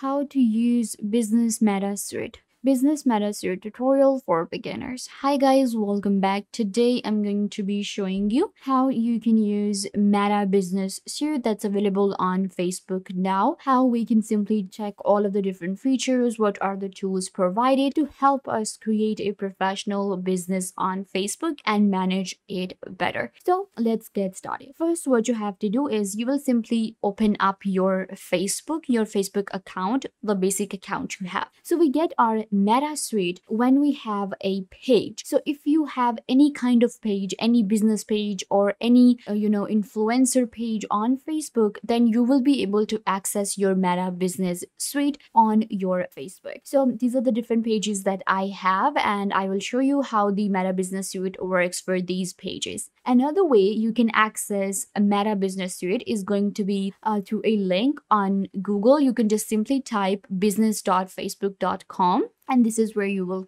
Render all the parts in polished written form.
How to use Business Meta Suite. Business Meta Suite tutorial for beginners. Hi guys, welcome back. Today I'm going to be showing you how you can use Meta Business Suite that's available on Facebook now. How we can simply check all of the different features, what are the tools provided to help us create a professional business on Facebook and manage it better. So let's get started. First, what you have to do is you will simply open up your Facebook account, the basic account you have. So we get our Meta Suite when we have a page. So if you have any kind of page, any business page or any influencer page on Facebook, then you will be able to access your Meta Business Suite on your Facebook. So these are the different pages that I have, and I will show you how the Meta Business Suite works for these pages. Another way you can access a Meta Business Suite is going to be through a link on Google. You can just simply type business.facebook.com. And this is where you will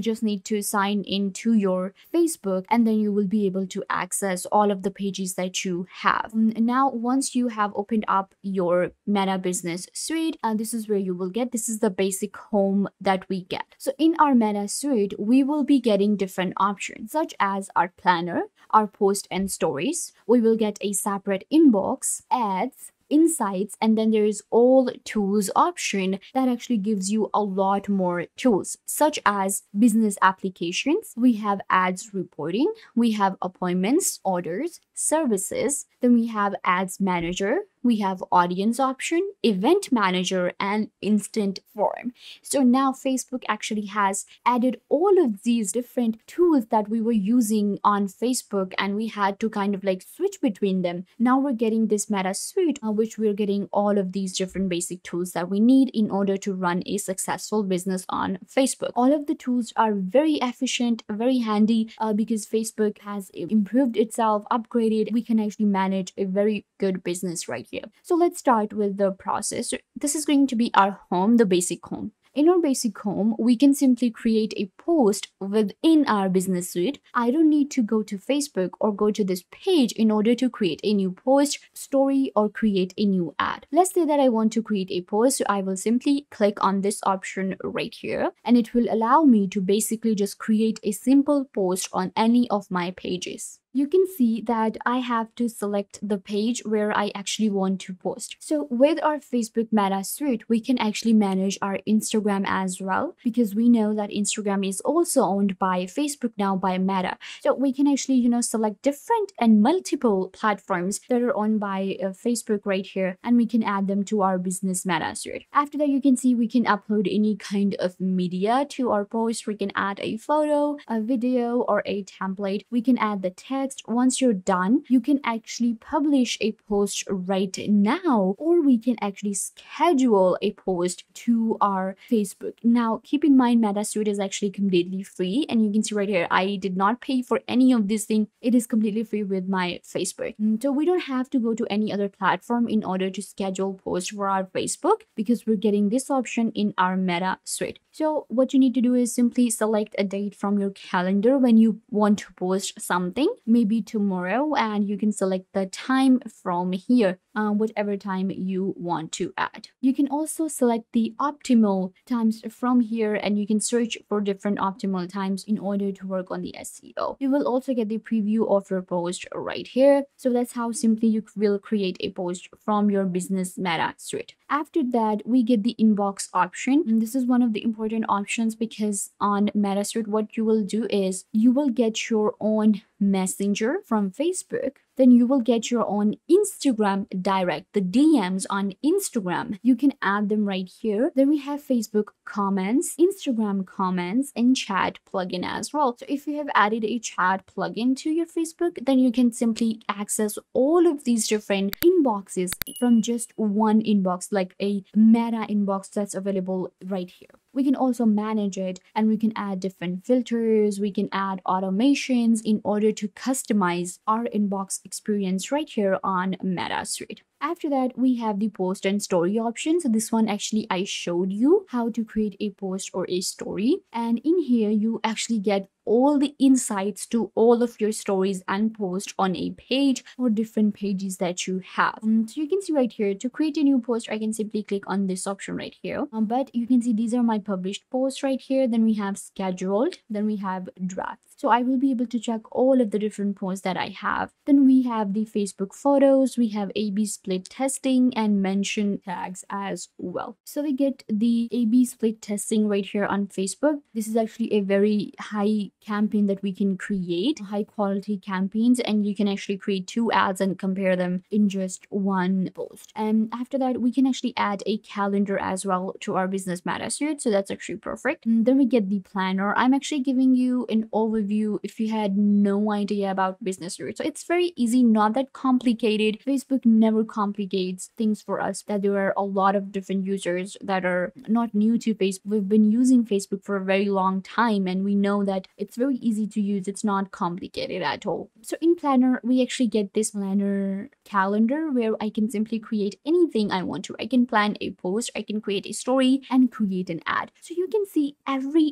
just need to sign into your Facebook, and then you will be able to access all of the pages that you have. Now, once you have opened up your Meta Business Suite, this is where you will get, this is the basic home that we get. So in our Meta Suite, we will be getting different options such as our planner, our post and stories. We will get a separate inbox, ads, insights, and then there is all tools option that actually gives you a lot more tools such as business applications. We have ads reporting, we have appointments, orders, services, then we have ads manager, we have audience option, event manager, and instant form. So now Facebook actually has added all of these different tools that we were using on Facebook, and we had to kind of like switch between them. Now we're getting this Meta Suite, which we're getting all of these different basic tools that we need in order to run a successful business on Facebook. All of the tools are very efficient, very handy, because Facebook has improved itself, upgraded. We can actually manage a very good business right here. So let's start with the process. This is going to be our home, the basic home. In our basic home, we can simply create a post within our Business Suite. I don't need to go to Facebook or go to this page in order to create a new post, story, or create a new ad. Let's say that I want to create a post, so I will simply click on this option right here, and it will allow me to basically just create a simple post on any of my pages. You can see that I have to select the page where I actually want to post. So with our Facebook Meta Suite, we can actually manage our Instagram as well, because we know that Instagram is also owned by Facebook now, by Meta. So we can actually, select different and multiple platforms that are owned by Facebook right here, and we can add them to our Business Meta Suite. After that, you can see we can upload any kind of media to our post. We can add a photo, a video, or a template. We can add the text. Once you're done, you can actually publish a post right now, or we can actually schedule a post to our Facebook. Now, keep in mind, Meta Suite is actually completely free, and you can see right here, I did not pay for any of this thing. It is completely free with my Facebook. So we don't have to go to any other platform in order to schedule posts for our Facebook, because we're getting this option in our Meta Suite. So what you need to do is simply select a date from your calendar when you want to post something, maybe tomorrow, and you can select the time from here, whatever time you want to add. You can also select the optimal times from here, and you can search for different optimal times in order to work on the SEO. You will also get the preview of your post right here. So that's how simply you will create a post from your Business Meta Suite. After that, we get the inbox option, and this is one of the important options, because on Meta Suite, what you will do is you will get your own Messenger from Facebook. Then you will get your own Instagram direct, the DMs on Instagram. You can add them right here. Then we have Facebook comments, Instagram comments, and chat plugin as well. So if you have added a chat plugin to your Facebook, then you can simply access all of these different inboxes from just one inbox, like a Meta inbox that's available right here. We can also manage it, and we can add different filters. We can add automations in order to customize our inbox experience right here on Meta Suite. After that, we have the post and story option. So this one, actually, I showed you how to create a post or a story. And in here, you actually get all the insights to all of your stories and posts on a page or different pages that you have. So you can see right here, to create a new post, I can simply click on this option right here. But you can see these are my published posts right here. Then we have scheduled, then we have drafts. So I will be able to check all of the different posts that I have. Then we have the Facebook photos, we have A/B split testing and mention tags as well. So we get the A/B split testing right here on Facebook. This is actually a very high campaign that we can create, high quality campaigns, and you can actually create 2 ads and compare them in just 1 post. And after that, we can actually add a calendar as well to our business meta suite. So that's actually perfect. And then we get the planner. I'm actually giving you an overview if you had no idea about business suite. So it's very easy, not that complicated. Facebook never complicates things for us, that there are a lot of different users that are not new to Facebook. We've been using Facebook for a very long time and we know that it's very easy to use. It's not complicated at all. So in planner, we actually get this planner calendar where I can simply create anything I want to. I can plan a post, I can create a story and create an ad. So you can see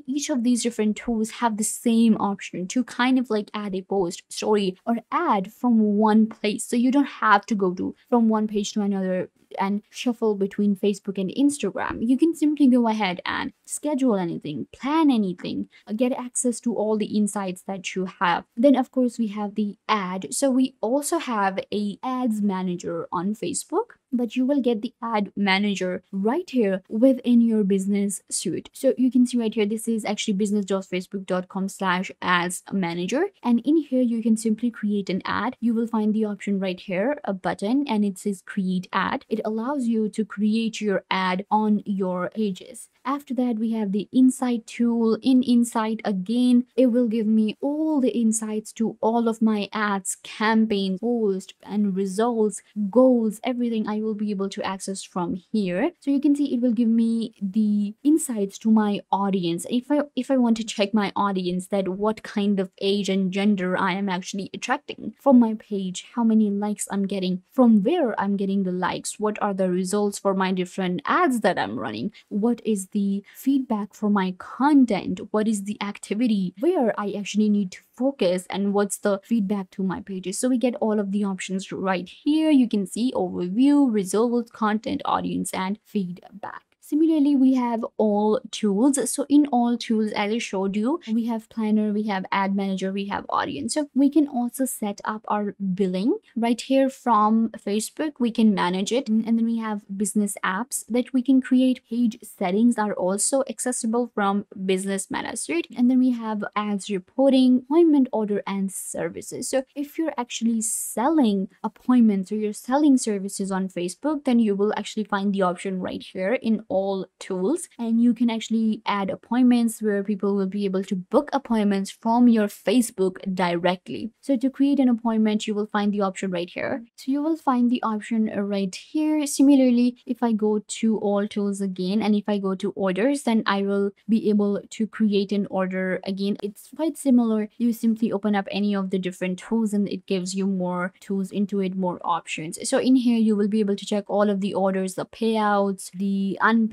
each of these different tools have the same option to kind of like add a post, story, or ad from one place. So you don't have to go to from one page to another and shuffle between Facebook and Instagram. You can simply go ahead and schedule anything, plan anything, get access to all the insights that you have. Then of course we have the ad. So we also have a ads manager on Facebook, but you will get the ad manager right here within your business suite. So you can see right here, this is actually business.facebook.com/ads manager. And in here, you can simply create an ad. You will find the option right here, a button, and it says create ad. It allows you to create your ad on your pages. After that, we have the insight tool. In insight, again, it will give me all the insights to all of my ads, campaigns, posts, and results, goals, everything I will be able to access from here. So you can see it will give me the insights to my audience. If I want to check my audience, that what kind of age and gender I am actually attracting from my page, how many likes I'm getting, from where I'm getting the likes, what are the results for my different ads that I'm running, what is the feedback for my content, what is the activity, where I actually need to focus, and what's the feedback to my pages. So we get all of the options right here. You can see overview, results, content, audience, and feedback. Similarly, we have all tools. So in all tools, as I showed you, we have planner, we have ad manager, we have audience. So we can also set up our billing right here from Facebook. We can manage it. And then we have business apps that we can create. Page settings are also accessible from business meta suite. And then we have ads reporting, appointment order, and services. So if you're actually selling appointments or you're selling services on Facebook, then you will actually find the option right here in all tools, and you can actually add appointments where people will be able to book appointments from your Facebook directly. So to create an appointment, you will find the option right here. So you will find the option right here. Similarly, if I go to all tools again, and if I go to orders, then I will be able to create an order again. It's quite similar. You simply open up any of the different tools and it gives you more tools into it, more options. So in here, you will be able to check all of the orders, the payouts, the unpaid,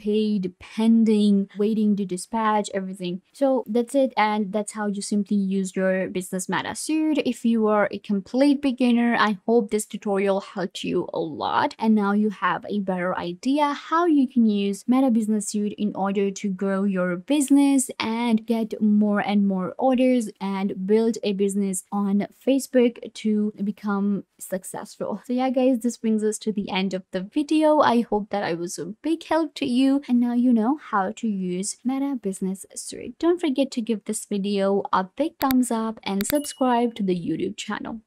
pending, waiting to dispatch, everything. So that's it, and that's how you simply use your business meta suite. If you are a complete beginner, I hope this tutorial helped you a lot, and now you have a better idea how you can use Meta Business Suite in order to grow your business and get more and more orders and build a business on Facebook to become successful. So yeah guys, this brings us to the end of the video. I hope that I was a big help to you, and now you know how to use Meta Business Suite. Don't forget to give this video a big thumbs up and subscribe to the YouTube channel.